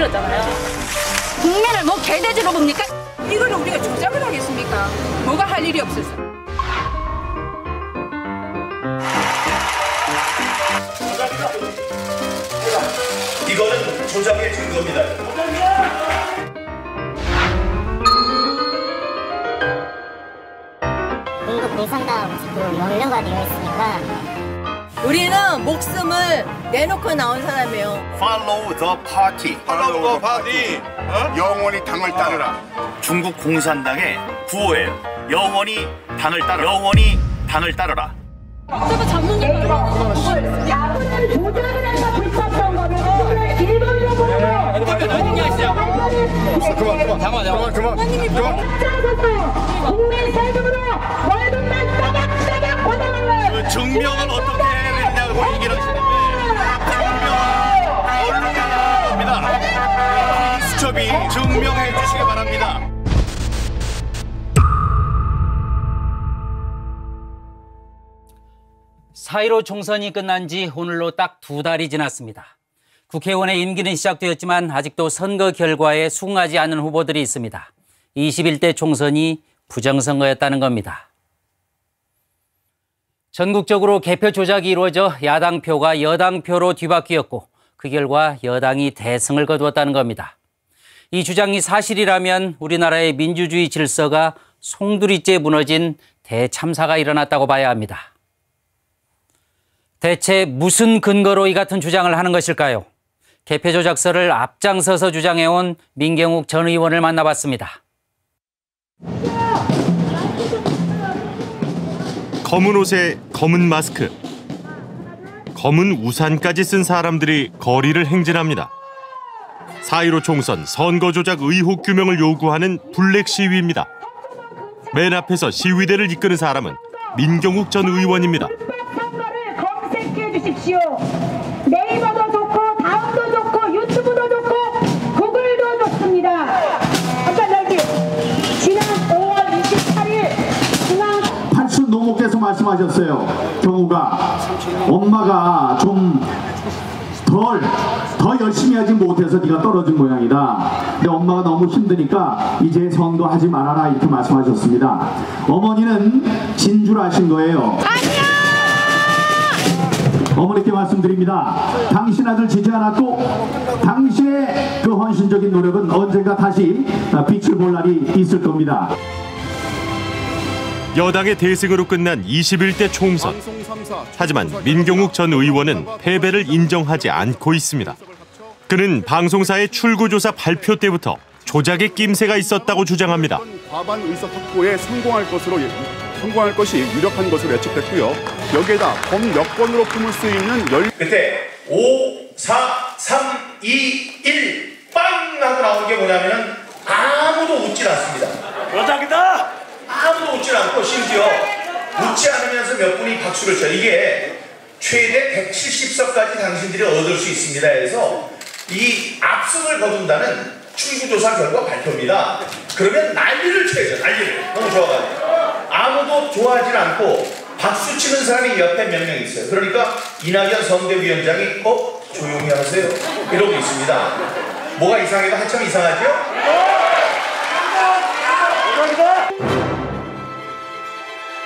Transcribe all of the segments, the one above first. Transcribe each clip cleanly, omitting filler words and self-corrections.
만들었잖아요. 국민을 뭐 개돼지로 봅니까? 이걸 우리가 조작을 하겠습니까? 뭐가 할 일이 없어서. 이거는 조작의 증거입니다. 공급 대상자하고 자꾸 연루가 되어 있으니까 우리는 목숨을 내놓고 나온 사람이에요. Follow the party. Follow the party. 영원히 당을 따르라. 중국 공산당의 구호예요. 영원히 당을 따르라. 영원히 당을 따르라. 저도 전문가가 야구를 조작을 해서 불법한 거면 일본으로 보내요. 그만. 국민 세금으로 월급만 따박따박 받아가는 거예요. 증명은 어떻게 해야 되냐고 얘기를 하시는데 수첩이 증명해 주시기 바랍니다. 사이로 총선이 끝난 지 오늘로 딱 2달이 지났습니다. 국회의원의 임기는 시작되었지만 아직도 선거 결과에 수긍하지 않은 후보들이 있습니다. 21대 총선이 부정선거였다는 겁니다. 전국적으로 개표 조작이 이루어져 야당표가 여당표로 뒤바뀌었고 그 결과 여당이 대승을 거두었다는 겁니다. 이 주장이 사실이라면 우리나라의 민주주의 질서가 송두리째 무너진 대참사가 일어났다고 봐야 합니다. 대체 무슨 근거로 이 같은 주장을 하는 것일까요? 개표 조작설을 앞장서서 주장해온 민경욱 전 의원을 만나봤습니다. 검은 옷에 검은 마스크, 검은 우산까지 쓴 사람들이 거리를 행진합니다. 4.15 총선 선거 조작 의혹 규명을 요구하는 블랙 시위입니다. 맨 앞에서 시위대를 이끄는 사람은 민경욱 전 의원입니다. 네이버도 좋고 다음도 좋고 유튜브도 좋고 구글도 좋습니다. 아까 저기 지난 5월 28일 중앙 팔순 노모께서 말씀하셨어요. 경우가 엄마가 좀 더 열심히 하지 못해서 네가 떨어진 모양이다. 근데 엄마가 너무 힘드니까 이제 선거하지 말아라 이렇게 말씀하셨습니다. 어머니는 진 줄 아신 거예요. 아니야! 어머니께 말씀드립니다. 당신 아들 지지 않았고 당신의 그 헌신적인 노력은 언젠가 다시 빛을 볼 날이 있을 겁니다. 여당의 대승으로 끝난 21대 총선. 하지만 민경욱 전 의원은 패배를 인정하지 않고 있습니다. 그는 방송사의 출구조사 발표 때부터 조작의 낌새가 있었다고 주장합니다. 과반 의석 확보에 성공할 것이 유력한 것으로 예측됐고요. 여기에다 범여권으로 품을 수 있는 그때 5, 4, 3, 2, 1 빵! 하고 나온 게 뭐냐면 아무도 웃질 않습니다. 조작이다! 아무도 웃질 않고 심지어 웃지 않으면서 몇 분이 박수를 쳐요. 이게 최대 170석까지 당신들이 얻을 수 있습니다. 해서 이 압승을 거둔다는 출구조사 결과 발표입니다. 그러면 난리를 쳐야죠. 난리를. 너무 좋아가지고. 아무도 좋아하지 않고 박수 치는 사람이 옆에 몇 명 있어요. 그러니까 이낙연 선대위원장이 조용히 하세요 이러고 있습니다. 뭐가 이상해도 한참 이상하죠?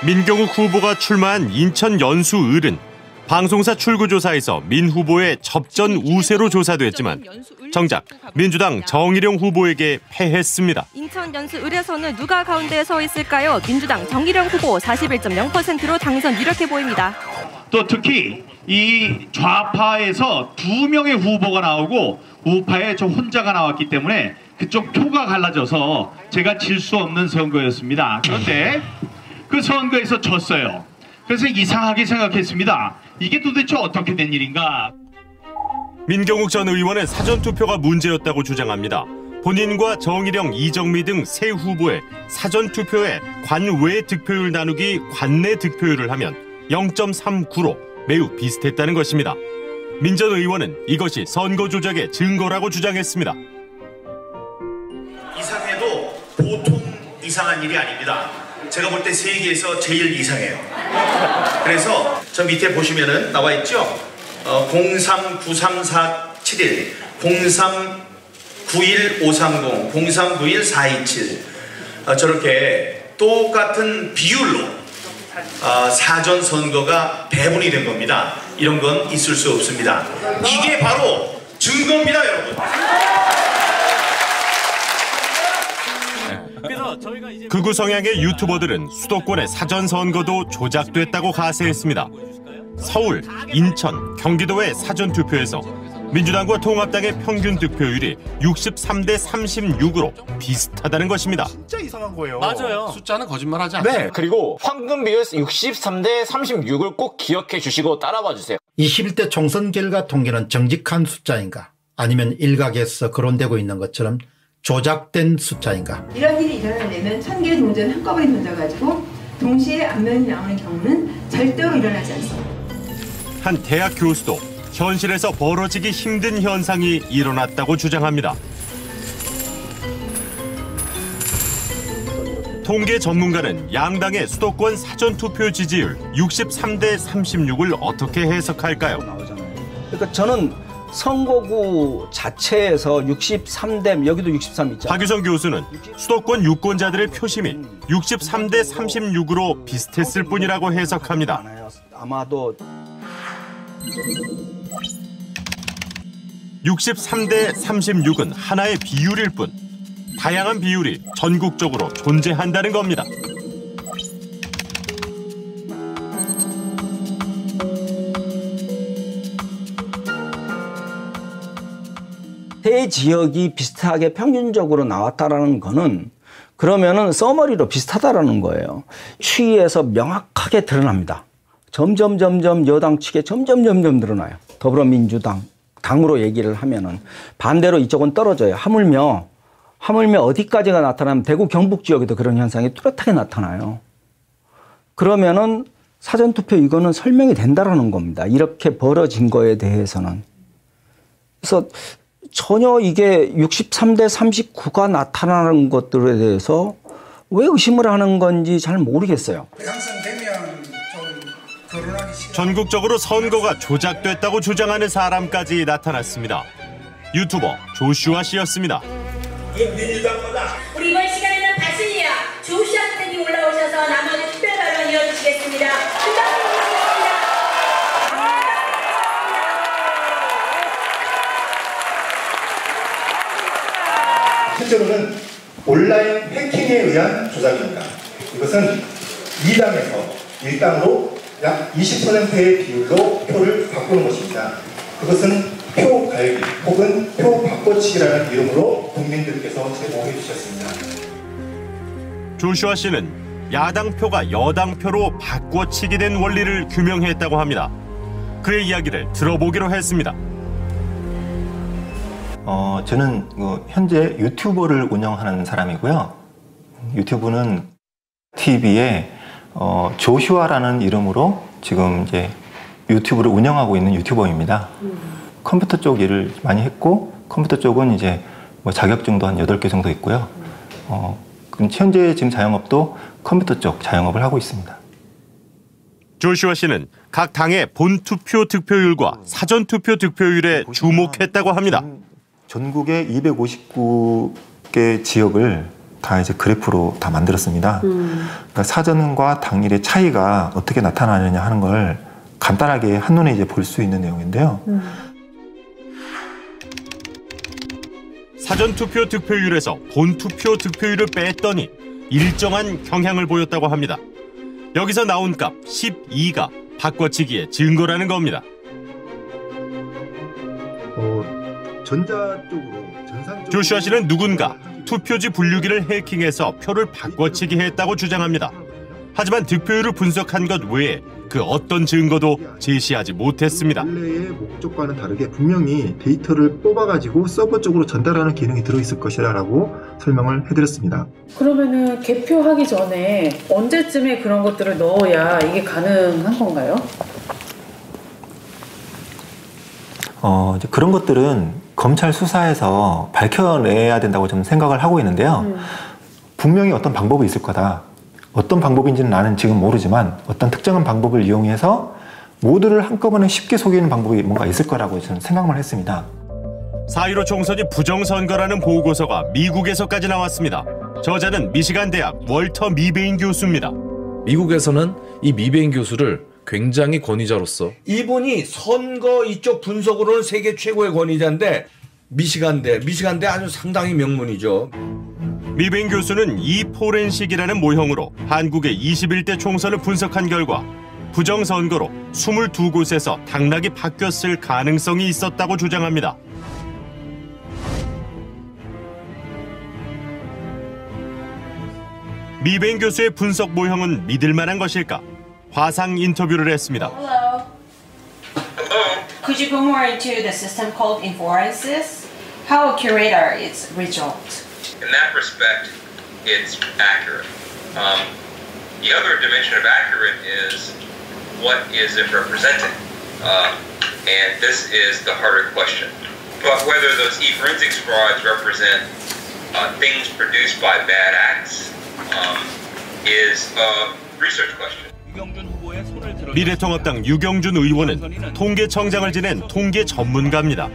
민경욱 후보가 출마한 인천 연수 을은 방송사 출구조사에서 민 후보의 접전 우세로 조사됐지만 정작 민주당 정일영 후보에게 패했습니다. 인천 연수 을에서는 누가 가운데에 서 있을까요? 민주당 정일영 후보 41.0%로 당선 유력해 보입니다. 또 특히 이 좌파에서 2명의 후보가 나오고 우파에 저 혼자가 나왔기 때문에 그쪽 표가 갈라져서 제가 질 수 없는 선거였습니다. 그런데 그 선거에서 졌어요. 그래서 이상하게 생각했습니다. 이게 도대체 어떻게 된 일인가? 민경욱 전 의원은 사전투표가 문제였다고 주장합니다. 본인과 정일영, 이정미 등 세 후보의 사전투표에 관외 득표율 나누기 관내 득표율을 하면 0.39로 매우 비슷했다는 것입니다. 민 전 의원은 이것이 선거 조작의 증거라고 주장했습니다. 이상해도 보통 이상한 일이 아닙니다. 제가 볼 때 세계에서 제일 이상해요. 그래서 저 밑에 보시면은 나와 있죠? 039347, 03 91530, 0391, 427 저렇게 똑같은 비율로 사전 선거가 배분이 된 겁니다. 이런 건 있을 수 없습니다. 이게 바로 증거입니다, 여러분. 극우 성향의 유튜버들은 수도권의 사전 선거도 조작됐다고 가세했습니다. 서울, 인천, 경기도의 사전 투표에서 민주당과 통합당의 평균 득표율이 63대 36으로 비슷하다는 것입니다. 진짜 이상한 거예요. 맞아요. 숫자는 거짓말하지 않아요. 네. 그리고 황금 비율 63대 36을 꼭 기억해 주시고 따라와 주세요. 21대 총선 결과 통계는 정직한 숫자인가? 아니면 일각에서 거론되고 있는 것처럼 조작된 숫자인가? 이런 일이 일어날 때는 1000개의 동전 한꺼번에 던져가지고 동시에 앞면이 나오는 경우는 절대로 일어나지 않습니다. 한 대학 교수도 현실에서 벌어지기 힘든 현상이 일어났다고 주장합니다. 통계 전문가는 양당의 수도권 사전투표 지지율 63대 36을 어떻게 해석할까요? 그러니까 저는 선거구 자체에서 63대, 여기도 63 있잖아요. 박유성 교수는 수도권 유권자들의 표심이 63대 36으로 비슷했을 뿐이라고 해석합니다. 아마도 63대 36은 하나의 비율일 뿐 다양한 비율이 전국적으로 존재한다는 겁니다. 세 지역이 비슷하게 평균적으로 나왔다라는 거는 그러면은 서머리로 비슷하다라는 거예요. 추이에서 명확하게 드러납니다. 점점 여당 측에 점점 늘어나요. 더불어민주당, 당으로 얘기를 하면은 반대로 이쪽은 떨어져요. 하물며 어디까지가 나타나면 대구 경북 지역에도 그런 현상이 뚜렷하게 나타나요. 그러면은 사전투표 이거는 설명이 된다라는 겁니다. 이렇게 벌어진 거에 대해서는. 그래서 전혀 이게 63대 39가 나타나는 것들에 대해서 왜 의심을 하는 건지 잘 모르겠어요. 전국적으로 선거가 조작됐다고 주장하는 사람까지 나타났습니다. 유튜버 조슈아 씨였습니다. 민주당보다 우리 이번 시간에는 다시야 조슈아님이 올라오셔서 나머지 특별 발언 이어주시겠습니다. 실제로는 온라인 해킹에 의한 조작입니다. 이것은 2당에서 1당으로 약 20%의 비율로 표를 바꾸는 것입니다. 그것은 표 갈기 혹은 표 바꿔치기라는 이름으로 국민들께서 제보해 주셨습니다. 조슈아 씨는 야당 표가 여당 표로 바꿔치기 된 원리를 규명했다고 합니다. 그의 이야기를 들어보기로 했습니다. 저는 현재 유튜브를 운영하는 사람이고요. 유튜브는 TV에 조슈아라는 이름으로 지금 이제 유튜브를 운영하고 있는 유튜버입니다. 컴퓨터 쪽 일을 많이 했고, 컴퓨터 쪽은 이제 뭐 자격증도 한 8개 정도 있고요. 현재 지금 자영업도 컴퓨터 쪽 자영업을 하고 있습니다. 조슈아 씨는 각 당의 본투표 득표율과 사전투표 득표율에 주목했다고 합니다. 전국의 259개 지역을 다 이제 그래프로 다 만들었습니다. 그러니까 사전과 당일의 차이가 어떻게 나타나느냐 하는 걸 간단하게 한눈에 이제 볼 수 있는 내용인데요. 사전투표 득표율에서 본투표 득표율을 뺐더니 일정한 경향을 보였다고 합니다. 여기서 나온 값 12가 바꿔치기의 증거라는 겁니다. 전자 쪽으로 조슈아 씨는 누군가 투표지 분류기를 해킹해서 표를 바꿔치기 했다고 주장합니다. 하지만 득표율을 분석한 것 외에 그 어떤 증거도 제시하지 못했습니다. 원래의 목적과는 다르게 분명히 데이터를 뽑아가지고 서버 쪽으로 전달하는 기능이 들어있을 것이라고 설명을 해드렸습니다. 그러면은 개표하기 전에 언제쯤에 그런 것들을 넣어야 이게 가능한 건가요? 이제 그런 것들은 검찰 수사에서 밝혀내야 된다고 저는 생각을 하고 있는데요. 분명히 어떤 방법이 있을 거다. 어떤 방법인지는 나는 지금 모르지만 어떤 특정한 방법을 이용해서 모두를 한꺼번에 쉽게 속이는 방법이 뭔가 있을 거라고 저는 생각만 했습니다. 4.15 총선이 부정선거라는 보고서가 미국에서까지 나왔습니다. 저자는 미시간 대학 월터 미베인 교수입니다. 미국에서는 이 미베인 교수를 굉장히 권위자로서, 이분이 선거 이쪽 분석으로는 세계 최고의 권위자인데 미시간대 아주 상당히 명문이죠. 미베인 교수는 이 포렌식이라는 모형으로 한국의 21대 총선을 분석한 결과 부정선거로 22곳에서 당락이 바뀌었을 가능성이 있었다고 주장합니다. 미베인 교수의 분석 모형은 믿을 만한 것일까? 화상 인터뷰를 했습니다. Hello. Could you go more into the system called inferences? How accurate are its results? In that respect, it's accurate. The other dimension of accurate is what is it representing? And this is the harder question. But whether those e-forensic frauds represent things produced by bad acts is a research question. 미래통합당 유경준 의원은 통계청장을 지낸 통계 전문가입니다.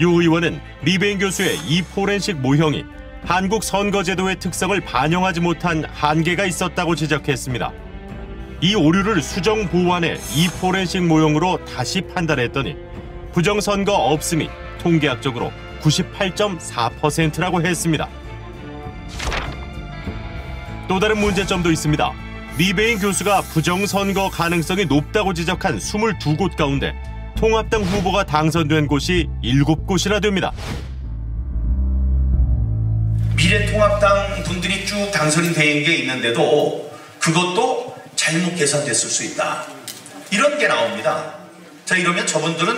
유 의원은 미베인 교수의 이 포렌식 모형이 한국 선거제도의 특성을 반영하지 못한 한계가 있었다고 지적했습니다. 이 오류를 수정 보완해 이 포렌식 모형으로 다시 판단했더니 부정선거 없음이 통계학적으로 98.4%라고 했습니다. 또 다른 문제점도 있습니다. 미베인 교수가 부정선거 가능성이 높다고 지적한 22곳 가운데 통합당 후보가 당선된 곳이 7곳이나 됩니다. 미래통합당 분들이 쭉 당선이 된 게 있는데도 그것도 잘못 계산됐을 수 있다. 이런 게 나옵니다. 자, 이러면 저분들은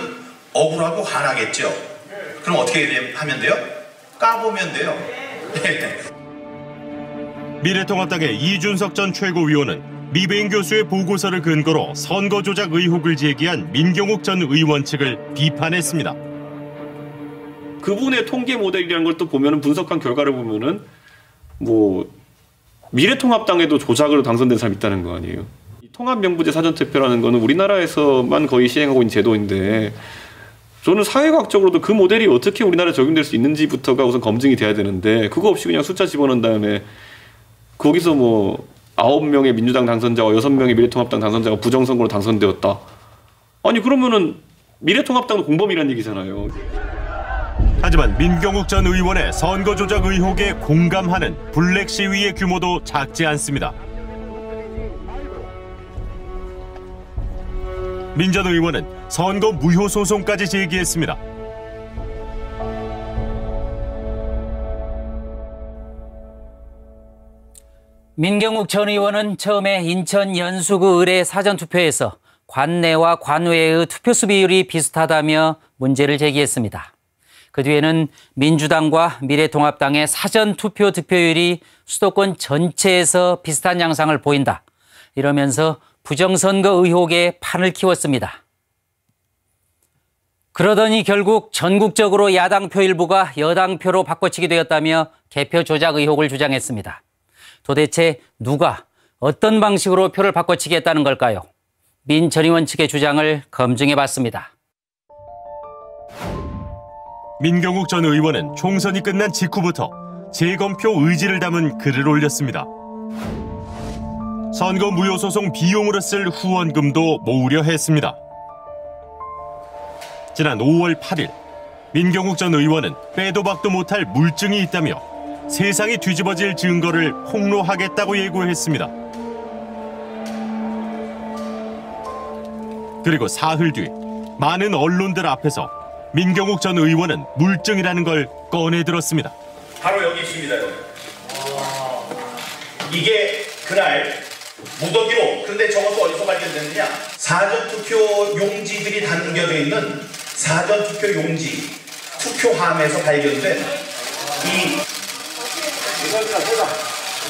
억울하고 화나겠죠. 그럼 어떻게 하면 돼요? 까보면 돼요. 미래통합당의 이준석 전 최고위원은 미베인 교수의 보고서를 근거로 선거 조작 의혹을 제기한 민경욱 전 의원 측을 비판했습니다. 그분의 통계 모델이라는 걸 또 보면은, 분석한 결과를 보면은 뭐 미래통합당에도 조작으로 당선된 사람이 있다는 거 아니에요. 이 통합명부제 사전투표라는 거는 우리나라에서만 거의 시행하고 있는 제도인데, 저는 사회과학적으로도 그 모델이 어떻게 우리나라에 적용될 수 있는지부터가 우선 검증이 돼야 되는데, 그거 없이 그냥 숫자 집어넣은 다음에 거기서 뭐 9명의 민주당 당선자와 6명의 미래통합당 당선자가 부정선거로 당선되었다. 아니 그러면은 미래통합당도 공범이란 얘기잖아요. 하지만 민경욱 전 의원의 선거 조작 의혹에 공감하는 블랙 시위의 규모도 작지 않습니다. 민 전 의원은 선거 무효 소송까지 제기했습니다. 민경욱 전 의원은 처음에 인천 연수구 의뢰 사전투표에서 관내와 관외의 투표수 비율이 비슷하다며 문제를 제기했습니다. 그 뒤에는 민주당과 미래통합당의 사전투표 득표율이 수도권 전체에서 비슷한 양상을 보인다, 이러면서 부정선거 의혹에 판을 키웠습니다. 그러더니 결국 전국적으로 야당표 일부가 여당표로 바꿔치기 되었다며 개표 조작 의혹을 주장했습니다. 도대체 누가 어떤 방식으로 표를 바꿔치기 했다는 걸까요? 민 전 의원 측의 주장을 검증해봤습니다. 민경욱 전 의원은 총선이 끝난 직후부터 재검표 의지를 담은 글을 올렸습니다. 선거 무효소송 비용으로 쓸 후원금도 모으려 했습니다. 지난 5월 8일 민경욱 전 의원은 빼도 박도 못할 물증이 있다며 세상이 뒤집어질 증거를 폭로하겠다고 예고했습니다. 그리고 사흘 뒤 많은 언론들 앞에서 민경욱 전 의원은 물증이라는 걸 꺼내들었습니다. 바로 여기 있습니다. 여기. 이게 그날 무더기로, 그런데 저것도 어디서 발견됐느냐? 사전투표 용지들이 담겨져 있는 사전투표 용지, 투표함에서 발견된 이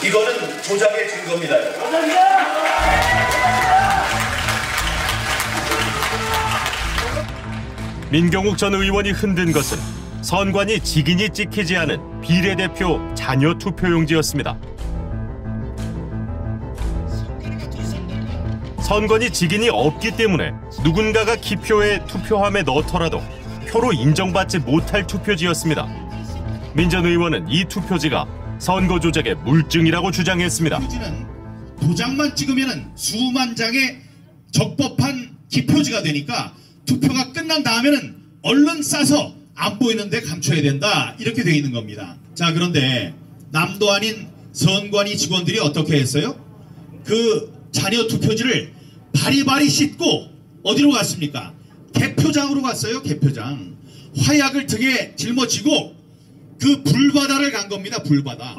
이거는 조작의 증거입니다. 민경욱 전 의원이 흔든 것은 선관위 직인이 찍히지 않은 비례대표 자녀 투표용지였습니다. 선관위 직인이 없기 때문에 누군가가 기표에 투표함에 넣더라도 서로 인정받지 못할 투표지였습니다. 민 전 의원은 이 투표지가 선거 조작의 물증이라고 주장했습니다. 투표지는 도장만 찍으면 수만 장의 적법한 기표지가 되니까 투표가 끝난 다음에는 얼른 싸서 안 보이는 데 감춰야 된다, 이렇게 되어 있는 겁니다. 자, 그런데 남도 아닌 선관위 직원들이 어떻게 했어요? 그 자녀 투표지를 바리바리 씻고 어디로 갔습니까? 개표장으로 갔어요. 개표장. 화약을 등에 짊어지고 그 불바다를 간 겁니다. 불바다.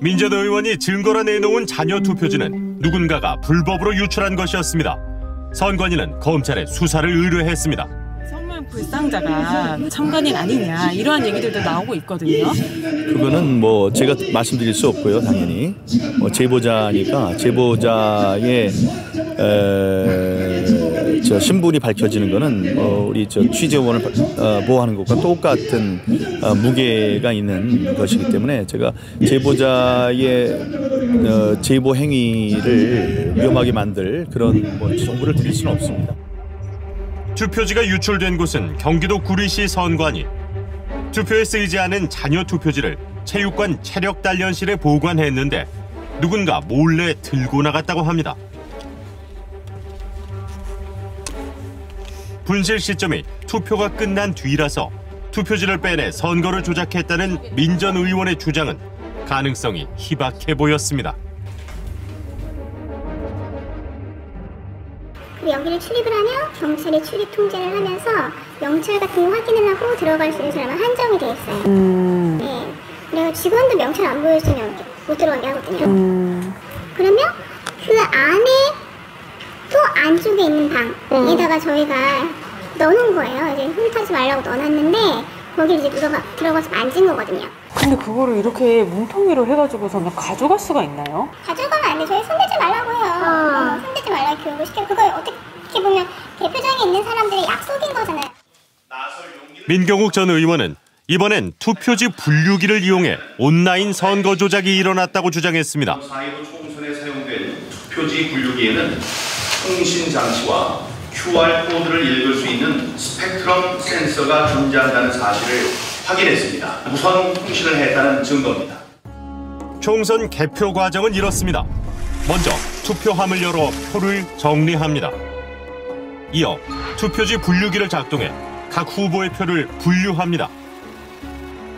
민 전 의원이 증거로 내놓은 자녀 투표지는 누군가가 불법으로 유출한 것이었습니다. 선관위는 검찰에 수사를 의뢰했습니다. 불상자가 참관인 아니냐, 이러한 얘기들도 나오고 있거든요. 그거는 뭐 제가 말씀드릴 수 없고요. 당연히 제보자니까 제보자의 저 신분이 밝혀지는 거는 우리 저 취재원을 보호하는 것과 똑같은 무게가 있는 것이기 때문에 제가 제보자의 제보 행위를 위험하게 만들 그런 뭐 정보를 드릴 수는 없습니다. 투표지가 유출된 곳은 경기도 구리시 선관위. 투표에 쓰이지 않은 자녀 투표지를 체육관 체력단련실에 보관했는데 누군가 몰래 들고 나갔다고 합니다. 분실 시점이 투표가 끝난 뒤라서 투표지를 빼내 선거를 조작했다는 민 전 의원의 주장은 가능성이 희박해 보였습니다. 여기를 출입을 하며 경찰이 출입 통제를 하면서 명찰 같은 거 확인을 하고 들어갈 수 있는 사람은 한정이 돼 있어요. 네. 그래서 직원도 명찰 안 보여주면 못 들어가게 하거든요. 그러면 그 안에 또 안쪽에 있는 방에다가 저희가 넣어놓은 거예요. 이제 훑어지 말라고 넣어놨는데 거기를 이제 들어가서 만진 거거든요. 근데 그거를 이렇게 뭉텅이로 해가지고서 그냥 가져갈 수가 있나요? 가져가면 안 돼. 저희 손대지 말라고 해요. 손대지 말라고 교육을 시켜요. 그걸 어떻게 보면 대표장에 있는 사람들의 약속인 거잖아요. 민경욱 전 의원은 이번엔 투표지 분류기를 이용해 온라인 선거 조작이 일어났다고 주장했습니다. 4.15 총선에 사용된 투표지 분류기에는 통신 장치와 QR코드를 읽을 수 있는 스펙트럼 센서가 존재한다는 사실을 확인했습니다. 무선 통신을 했다는 증거입니다. 총선 개표 과정은 이렇습니다. 먼저 투표함을 열어 표를 정리합니다. 이어 투표지 분류기를 작동해 각 후보의 표를 분류합니다.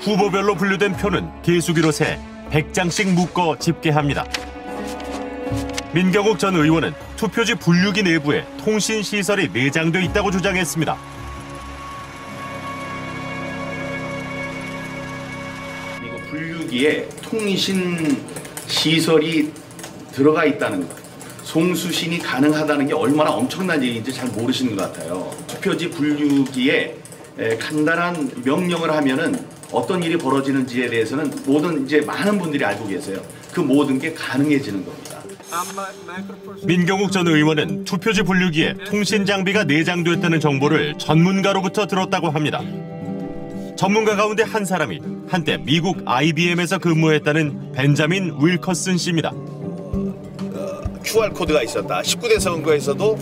후보별로 분류된 표는 개수기로 세 100장씩 묶어 집계합니다. 민경욱 전 의원은 투표지 분류기 내부에 통신시설이 내장돼 있다고 주장했습니다. 이거 분류기에 통신시설이 들어가 있다는 것, 송수신이 가능하다는 게 얼마나 엄청난 얘기인지 잘 모르시는 것 같아요. 투표지 분류기에 간단한 명령을 하면은 어떤 일이 벌어지는지에 대해서는 모든 이제 많은 분들이 알고 계세요. 그 모든 게 가능해지는 겁니다. 민경욱 전 의원은 투표지 분류기에 통신 장비가 내장됐다는 정보를 전문가로부터 들었다고 합니다. 전문가 가운데 한 사람이 한때 미국 IBM에서 근무했다는 벤자민 윌커슨 씨입니다. QR코드가 있었다. 19대 선거에서도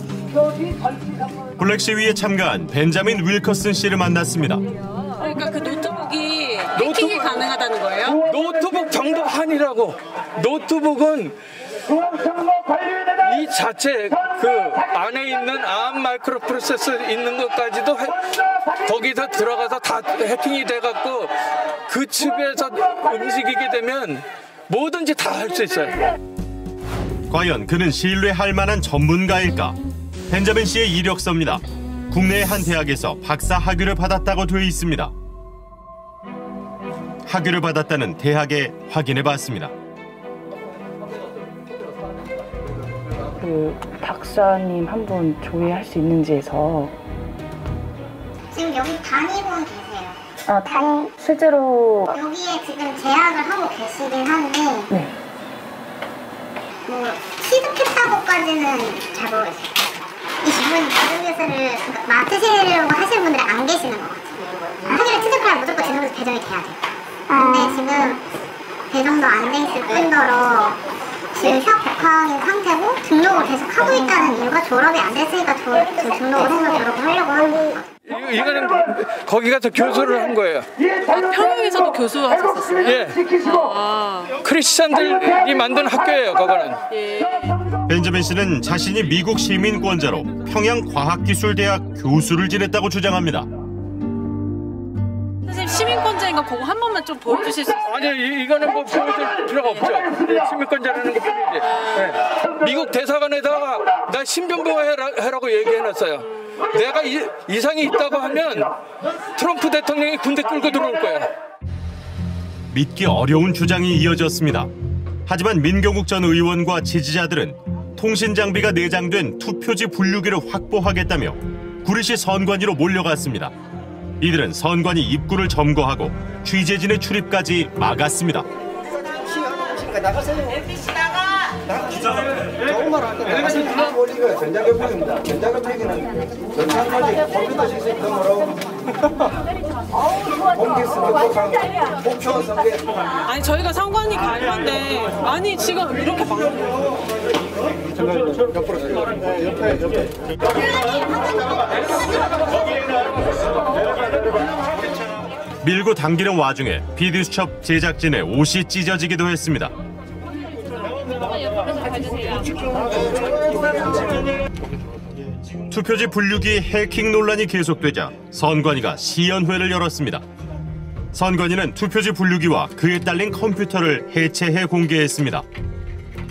블랙 시위에 참가한 벤자민 윌커슨 씨를 만났습니다. 그러니까 그 노트북이 해킹이 가능하다는 거예요? 노트북 정도 한이라고. 노트북은 이 자체 그 안에 있는 암 마이크로프로세서 있는 것까지도 거기서 들어가서 다 해킹이 돼갖고 그 칩에서 움직이게 되면 뭐든지 다 할 수 있어요. 과연 그는 신뢰할 만한 전문가일까? 벤자민 씨의 이력서입니다. 국내의 한 대학에서 박사 학위를 받았다고 돼 있습니다. 학위를 받았다는 대학에 확인해봤습니다. 그 박사님 한 분 조회할 수 있는지에서 지금 여기 담임분 계세요. 실제로 여기에 지금 재학을 하고 계시긴 한데 네. 뭐 취득했다고까지는 잘 모르겠어요. 이분 자료조사를 맡으시려고 하시는 분들은 안 계시는 것 같아요. 학위를 취득하면 무조건 지금부터 배정이 돼야 돼요. 근데 지금 배정도 안 돼 있을 뿐더러 지금 휴학 복학인 상태고 등록을 계속 하고 있다는 이유가 졸업이 안 됐으니까 등록을 해서 졸업을 하려고 하는 거예요. 이거는 거기 가서 교수를 한 거예요. 아, 평양에서도 교수하셨었어요? 예. 아. 크리스찬들이 만든 학교예요, 그거는. 예. 벤저민 씨는 자신이 미국 시민권자로 평양과학기술대학 교수를 지냈다고 주장합니다. 선생님, 시민권자인가 그거 한 번만 좀 보여주실 수 있어요? 아니, 이거는 뭐 보여줄 필요가 없죠. 시민권자라는 거 뿐이지. 네. 미국 대사관에다가 나 신변보호 해라고 얘기해놨어요. 내가 이상이 있다고 하면 트럼프 대통령이 군대 끌고 들어올 거야. 믿기 어려운 주장이 이어졌습니다. 하지만 민경욱 전 의원과 지지자들은 통신 장비가 내장된 투표지 분류기를 확보하겠다며 구리시 선관위로 몰려갔습니다. 이들은 선관위 입구를 점거하고 취재진의 출입까지 막았습니다. 아니 저희가 선관위 갈 건데 아니 지금 이렇게 막는 거예요. 밀고 당기는 와중에 비디수첩 제작진의 옷이 찢어지기도 했습니다. 투표지 분류기 해킹 논란이 계속되자 선관위가 시연회를 열었습니다. 선관위는 투표지 분류기와 그에 딸린 컴퓨터를 해체해 공개했습니다.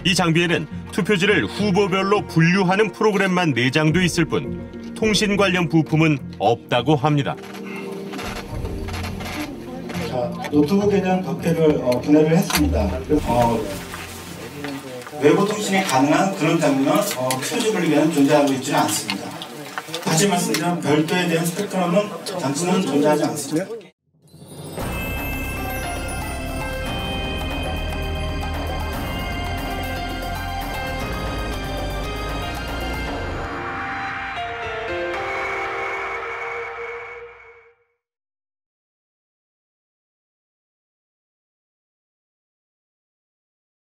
이 장비에는 투표지를 후보별로 분류하는 프로그램만 내장돼 있을 뿐 통신 관련 부품은 없다고 합니다. 자, 노트북에는 몇 개를 분해를 했습니다. 외부 통신이 가능한 그런 장비는 투표지 분류기는 존재하고 있지는 않습니다. 다시 말씀드리면 별도에 대한 스펙트럼은 장치는 존재하지 않습니다.